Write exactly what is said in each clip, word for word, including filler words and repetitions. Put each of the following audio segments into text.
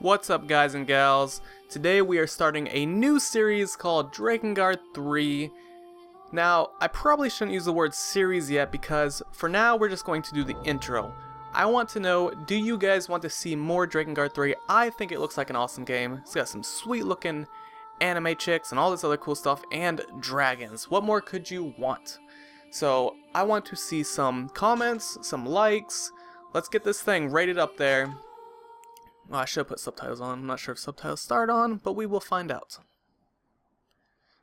What's up, guys and gals? Today we are starting a new series called Drakengard three. Now, I probably shouldn't use the word series yet because for now we're just going to do the intro. I want to know, do you guys want to see more Drakengard three? I think it looks like an awesome game. It's got some sweet looking anime chicks and all this other cool stuff and dragons. What more could you want? So, I want to see some comments, some likes. Let's get this thing rated up there. Well, I should have put subtitles on. I'm not sure if subtitles start on, but we will find out.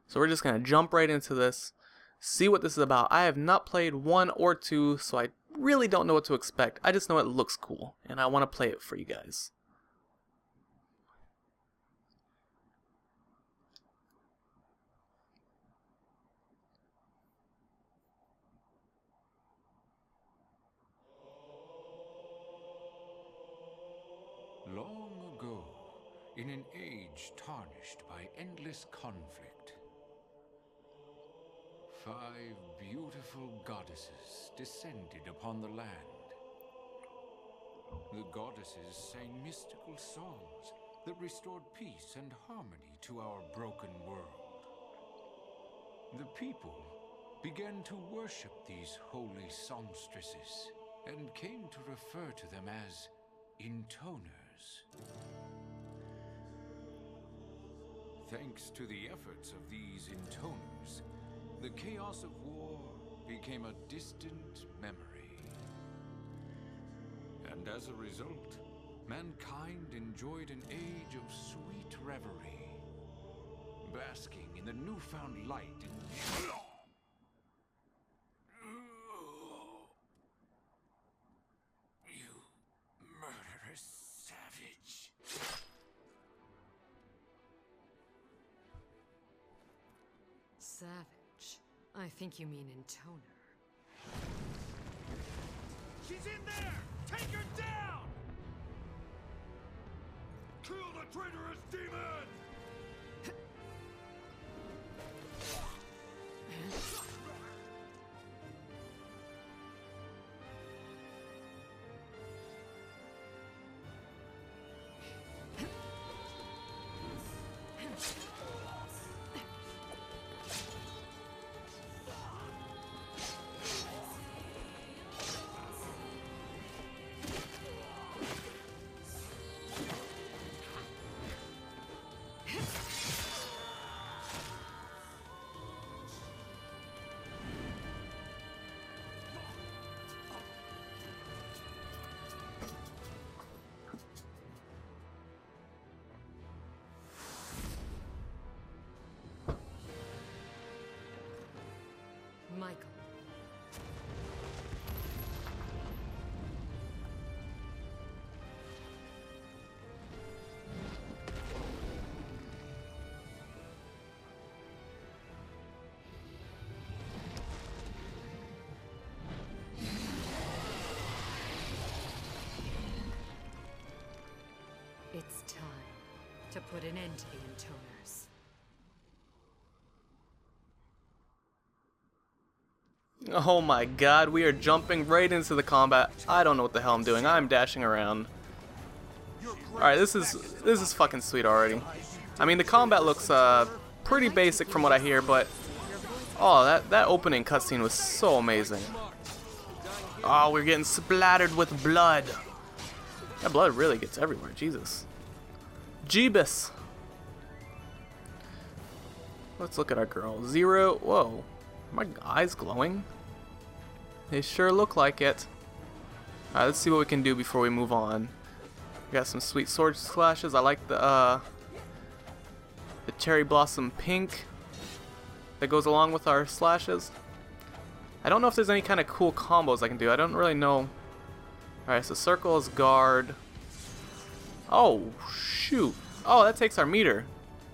So we're just going to jump right into this, see what this is about. I have not played one or two, so I really don't know what to expect. I just know it looks cool, and I want to play it for you guys. Long ago, in an age tarnished by endless conflict, five beautiful goddesses descended upon the land. The goddesses sang mystical songs that restored peace and harmony to our broken world. The people began to worship these holy songstresses and came to refer to them as intoners. Thanks to the efforts of these intoners, the chaos of war became a distant memory. And as a result, mankind enjoyed an age of sweet reverie, basking in the newfound light and... Savage. I think you mean intoner. She's in there! Take her down! Kill the traitorous demon! It's time to put an end to the intoners. Oh my god, we are jumping right into the combat. I don't know what the hell I'm doing. I'm dashing around. Alright, this is this is fucking sweet already. I mean, the combat looks uh pretty basic from what I hear, but oh, that that opening cutscene was so amazing. Oh, we're getting splattered with blood. That blood really gets everywhere. Jesus. Jeebus. Let's look at our girl. Zero. Whoa. My eyes glowing? They sure look like it. Alright, let's see what we can do before we move on. We got some sweet sword slashes. I like the uh, the cherry blossom pink that goes along with our slashes. I don't know if there's any kind of cool combos I can do. I don't really know. Alright, so circle is guard. Oh, shoot. Oh, that takes our meter.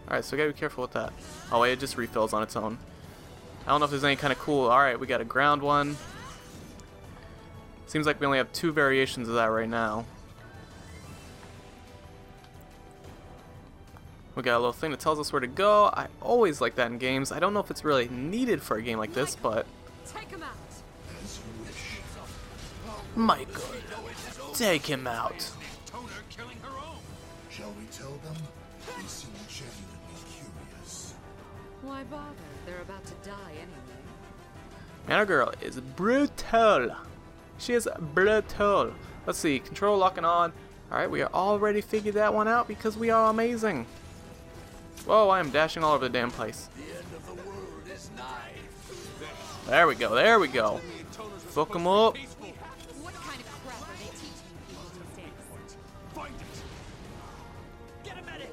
Alright, so we gotta be careful with that. Oh, wait, it just refills on its own. I don't know if there's any kind of cool... Alright, we got a ground one. Seems like we only have two variations of that right now. We got a little thing that tells us where to go. I always like that in games. I don't know if it's really needed for a game like this, but... Take him out. Michael, take him out. Shall we tell them? They seem genuinely curious. Why bother? They're about to die anyway. Man, our girl is brutal. She is brutal. Let's see. Control locking on. Alright, we are already figured that one out because we are amazing. Whoa, I am dashing all over the damn place. The end of the world is nigh. There we go, there we go. Fuck them up. What kind of crap are they teaching you? Find it. Get a medic.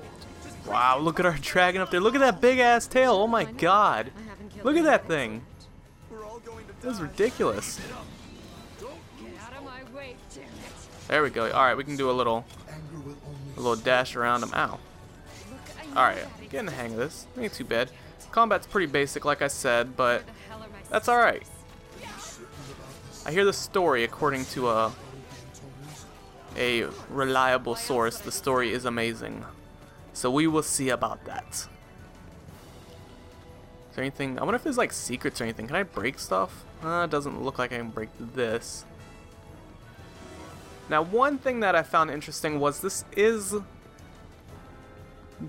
Wow, look at our dragon up there. Look at that big ass tail. Oh my god. Look at that thing. This is ridiculous. There we go. Alright, we can do a little a little dash around him. Ow. Alright, getting the hang of this. Ain't too bad. Combat's pretty basic, like I said, but that's alright. I hear the story, according to a, a reliable source, the story is amazing. So we will see about that. Is there anything? I wonder if there's like secrets or anything. Can I break stuff? Uh, it doesn't look like I can break this. Now, one thing that I found interesting was this is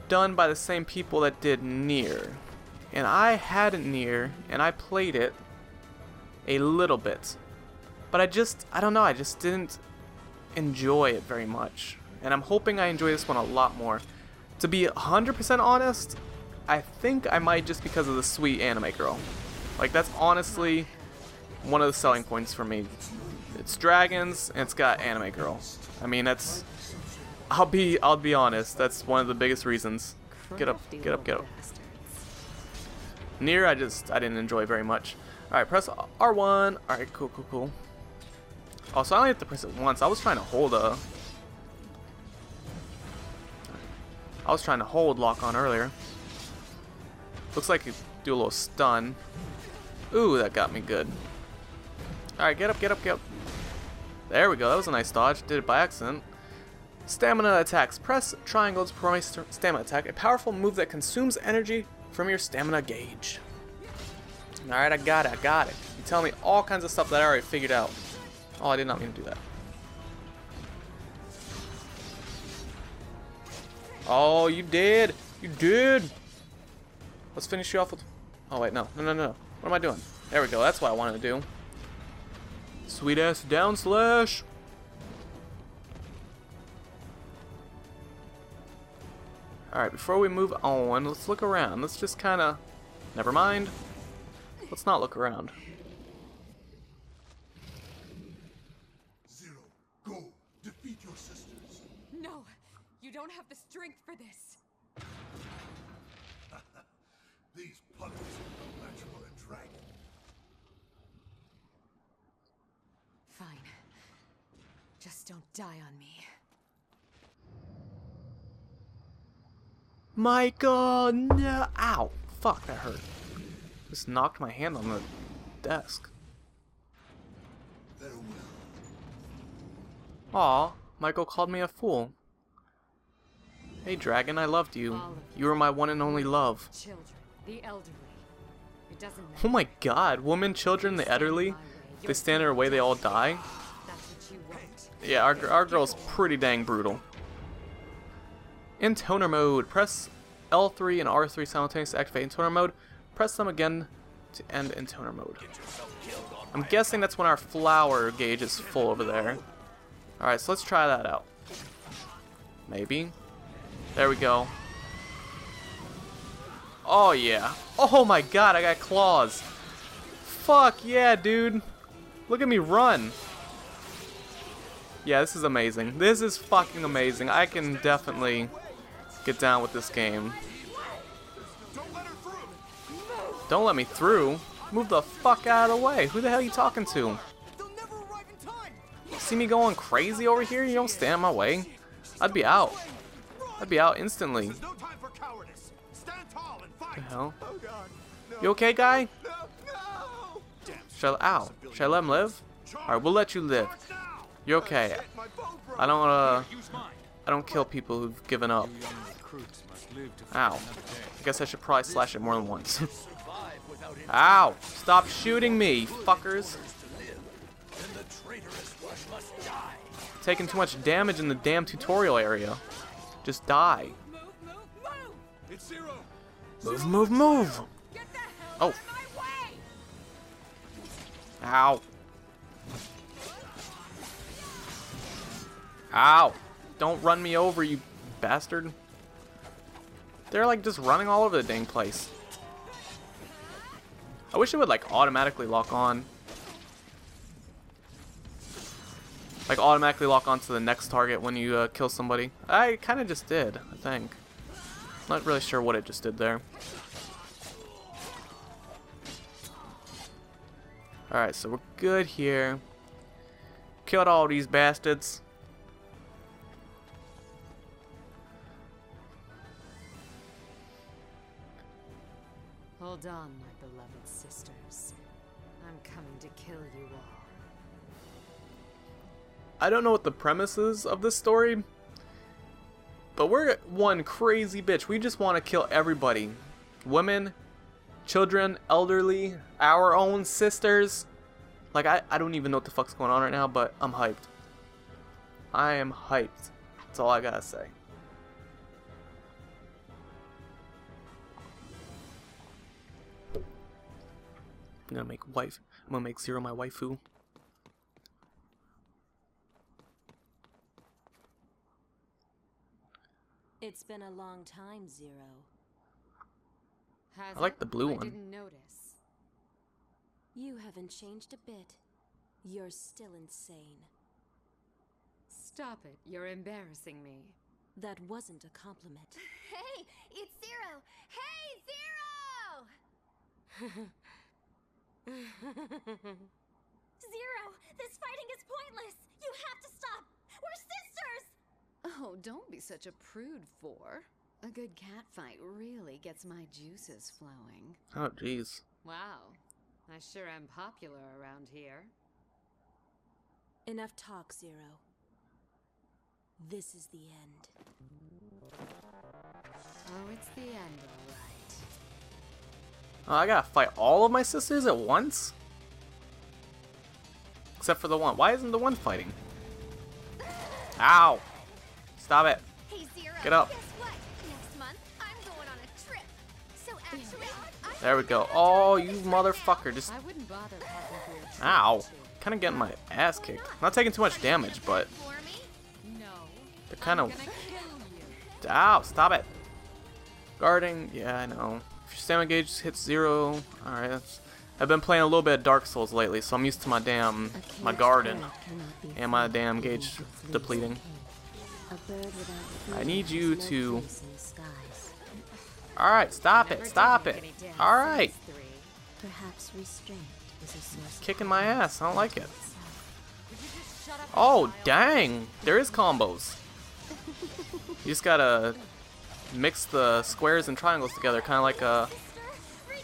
done by the same people that did Nier. And I had a Nier, and I played it a little bit. But I just, I don't know, I just didn't enjoy it very much. And I'm hoping I enjoy this one a lot more. To be one hundred percent honest, I think I might just because of the sweet anime girl. Like, that's honestly one of the selling points for me. It's dragons and it's got anime girl. I mean, that's I'll be I'll be honest, that's one of the biggest reasons. Get up, get up, get up. Nier I just I didn't enjoy very much. Alright, press R one. Alright, cool, cool, cool. Also, I only have to press it once. I was trying to hold a I was trying to hold lock on earlier. Looks like you do a little stun. Ooh, that got me good. Alright, get up, get up, get up. There we go, that was a nice dodge. Did it by accident. Stamina attacks. Press triangle to perform a st stamina attack. A powerful move that consumes energy from your stamina gauge. Alright, I got it, I got it. You tell me all kinds of stuff that I already figured out. Oh, I did not mean to do that. Oh, you did! You did! Let's finish you off with... Oh, wait, no. No, no, no. What am I doing? There we go, that's what I wanted to do. Sweet ass down slash. Alright, before we move on, let's look around. Let's just kind of... Never mind. Let's not look around. Zero, go. Defeat your sisters. No, you don't have the strength for this. These puppets are no match for a dragon. Fine. Just don't die on me. Michael, no. Ow. Fuck, that hurt. Just knocked my hand on the desk. Aw, Michael called me a fool. Hey, dragon, I loved you. You were my one and only love. Children, the elderly. It doesn't matter. Oh my god, women, children, the elderly. They stand in her way, they all die. Yeah, our, our girl's pretty dang brutal. In toner mode, press L three and R three simultaneously to activate in toner mode. Press them again to end in toner mode. I'm guessing that's when our flower gauge is full over there. Alright, so let's try that out. Maybe. There we go. Oh yeah. Oh my god, I got claws. Fuck yeah, dude. Look at me run. Yeah, this is amazing. This is fucking amazing. I can definitely get down with this game. Don't let me through. Move the fuck out of the way. Who the hell are you talking to? See me going crazy over here? You don't stand in my way. I'd be out. I'd be out instantly. What the hell? You okay, guy? Should I, ow. Should I let him live? Alright, we'll let you live. You're okay. I don't, uh, I don't kill people who've given up. Ow. I guess I should probably slash it more than once. Ow! Stop shooting me, fuckers. Taking too much damage in the damn tutorial area. Just die. Move, move, move! It's Zero. Move, move, move! Get the hell oh. out of my way. Ow. Ow. Don't run me over, you bastard. They're like just running all over the dang place. I wish it would like automatically lock on. Like automatically lock on to the next target when you uh, kill somebody. I kind of just did, I think. Not really sure what it just did there. Alright, so we're good here. Killed all these bastards. Hold on, my beloved sisters. I'm coming to kill you all. I don't know what the premise is of this story, but we're one crazy bitch. We just want to kill everybody. Women, children, elderly, our own sisters. Like, I, I don't even know what the fuck's going on right now, but I'm hyped. I am hyped. That's all I gotta say. I'm gonna make wife. I'm gonna make Zero my waifu. It's been a long time, Zero. Has I like the blue I one. Didn't notice. You haven't changed a bit. You're still insane. Stop it. You're embarrassing me. That wasn't a compliment. Hey, it's Zero. Hey, Zero! Zero, this fighting is pointless. You have to stop. We're sisters. Oh, don't be such a prude, for a good cat fight really gets my juices flowing. Oh, jeez. Wow, I sure am popular around here. Enough talk, Zero. This is the end. Oh, it's the end, all right. Oh, I gotta fight all of my sisters at once? Except for the one. Why isn't the one fighting? Ow! Stop it. Hey, Zero, get up. Guess what? Next month, I'm going on a trip. So actually, I there we go. Oh, you motherfucker. Just... I wouldn't bother ow. Kind of getting my ass kicked. I'm not taking too much damage, but... They're kind of... Ow, stop it. Guarding. Yeah, I know. If your stamina gauge hits zero... Alright, that's... I've been playing a little bit of Dark Souls lately, so I'm used to my damn... My garden. And my damn gauge depleting. I need you to... Alright, stop it, stop it. Alright. Kicking my ass, I don't like it. Oh, dang. There is combos. You just gotta mix the squares and triangles together, kind of like uh,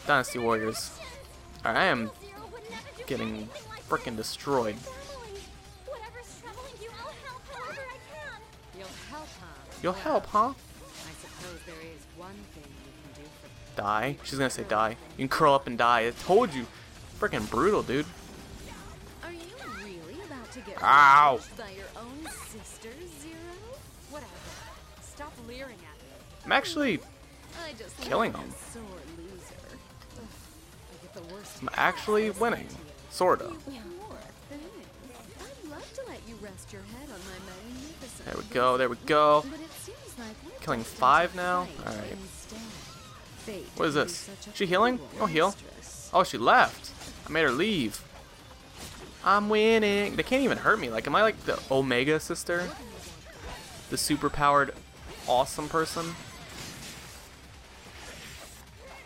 Dynasty Warriors. Alright, I am getting frickin' destroyed. You'll help, huh? Die. She's gonna say die. You can curl up and die. I told you. Freaking brutal, dude. Are you really about to get ow! By your own sister, Zero? Whatever. Stop leering at me. I'm actually I just killing them. I'm actually winning. Sorta. There we go, there we go. Killing five now? Alright. What is this? Is she healing? Oh, heal. Oh, she left. I made her leave. I'm winning. They can't even hurt me. Like, am I like the Omega sister? The superpowered awesome person?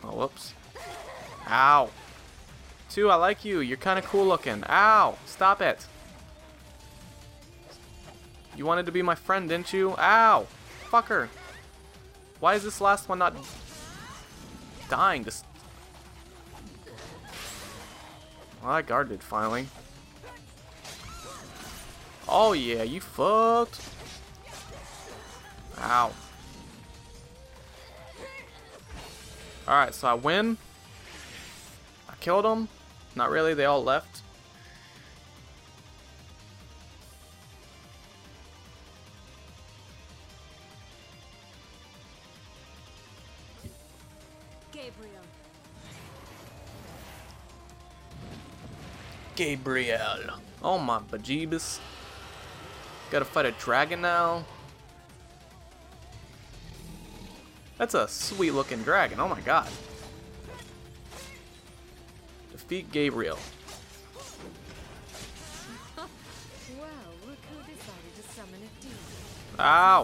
Oh, whoops. Ow. Two, I like you. You're kind of cool looking. Ow. Stop it. You wanted to be my friend, didn't you? Ow! Fucker! Why is this last one not dying? Just... Well, I guarded finally. Oh yeah, you fucked! Ow. Alright, so I win. I killed them. Not really, they all left. Gabriel. Gabriel. Oh my bejeebus. Gotta fight a dragon now. That's a sweet looking dragon. Oh my god. Defeat Gabriel. Well, Ruku decided to summon a demon. Ow!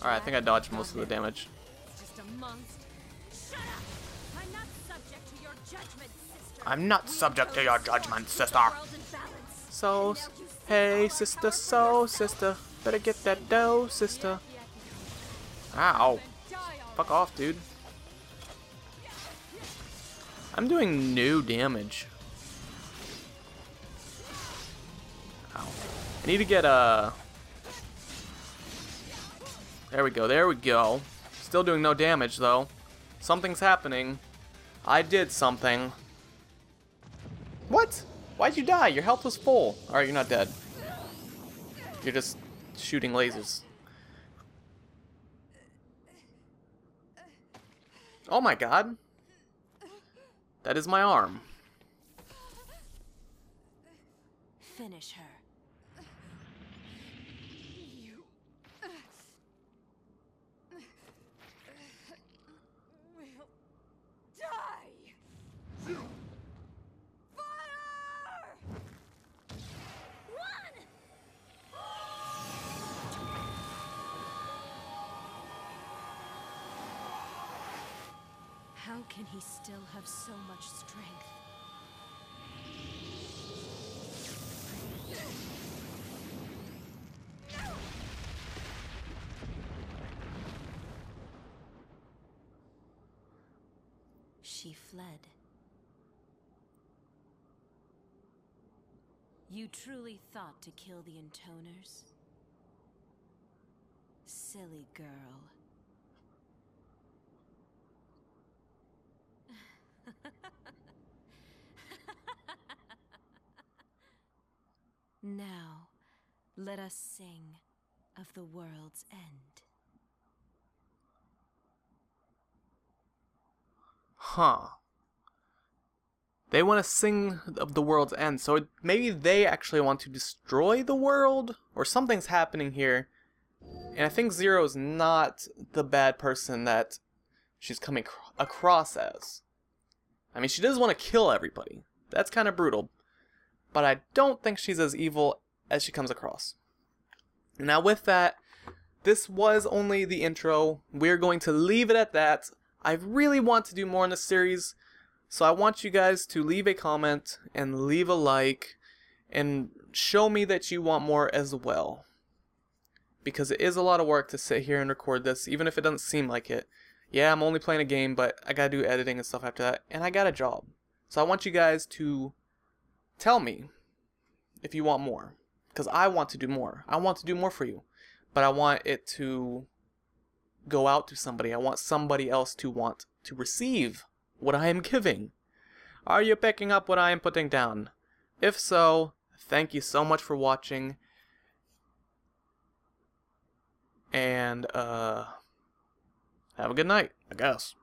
Alright, I think I dodged most of the damage. It's just a monster. Shut up! I'm not subject to your judgment, sister. I'm not subject to your judgment, sister. So, hey, sister, so, sister. Better get that dough, sister. Ow. Fuck off, dude. I'm doing no damage. Ow. I need to get a... Uh... There we go, there we go. Still doing no damage, though. Something's happening. I did something. What? Why'd you die? Your health was full. Alright, you're not dead. You're just shooting lasers. Oh my god. That is my arm. Finish her. You. Will die. Fire! Run! How can he still have so much strength? She fled. You truly thought to kill the intoners? Silly girl. Now, let us sing of the world's end. Huh. They want to sing of the world's end, so it, maybe they actually want to destroy the world? Or something's happening here. And I think Zero's not the bad person that she's coming across as. I mean, she does want to kill everybody. That's kind of brutal. But I don't think she's as evil as she comes across. Now with that, this was only the intro. We're going to leave it at that. I really want to do more in this series. So I want you guys to leave a comment and leave a like. And show me that you want more as well. Because it is a lot of work to sit here and record this, even if it doesn't seem like it. Yeah, I'm only playing a game, but I gotta do editing and stuff after that. And I got a job. So I want you guys to... tell me if you want more, because I want to do more. I want to do more for you, but I want it to go out to somebody. I want somebody else to want to receive what I am giving. Are you picking up what I am putting down? If so, thank you so much for watching. And, uh, have a good night, I guess.